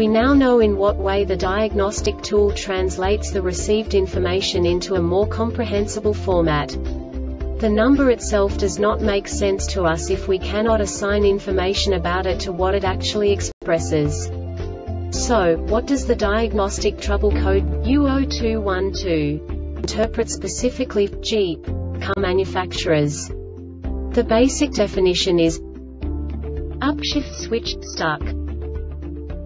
We now know in what way the diagnostic tool translates the received information into a more comprehensible format. The number itself does not make sense to us if we cannot assign information about it to what it actually expresses. So, what does the diagnostic trouble code U0212 interpret specifically for Jeep car manufacturers? The basic definition is upshift switch stuck.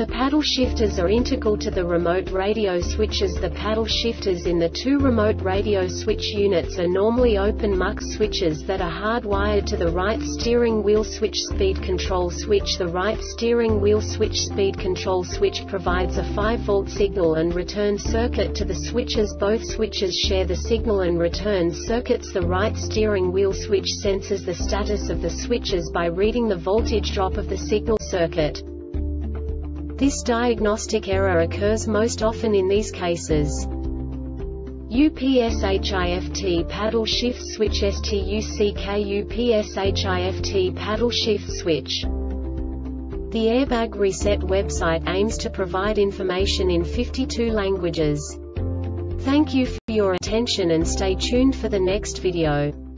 The paddle shifters are integral to the remote radio switches. The paddle shifters in the 2 remote radio switch units are normally open MUX switches that are hardwired to the right steering wheel switch. Speed control switch. The right steering wheel switch speed control switch provides a 5-volt signal and return circuit to the switches. Both switches share the signal and return circuits. The right steering wheel switch senses the status of the switches by reading the voltage drop of the signal circuit. This diagnostic error occurs most often in these cases: UPSHIFT paddle shift switch STUCK UPSHIFT paddle shift switch. The Airbag Reset website aims to provide information in 52 languages. Thank you for your attention and stay tuned for the next video.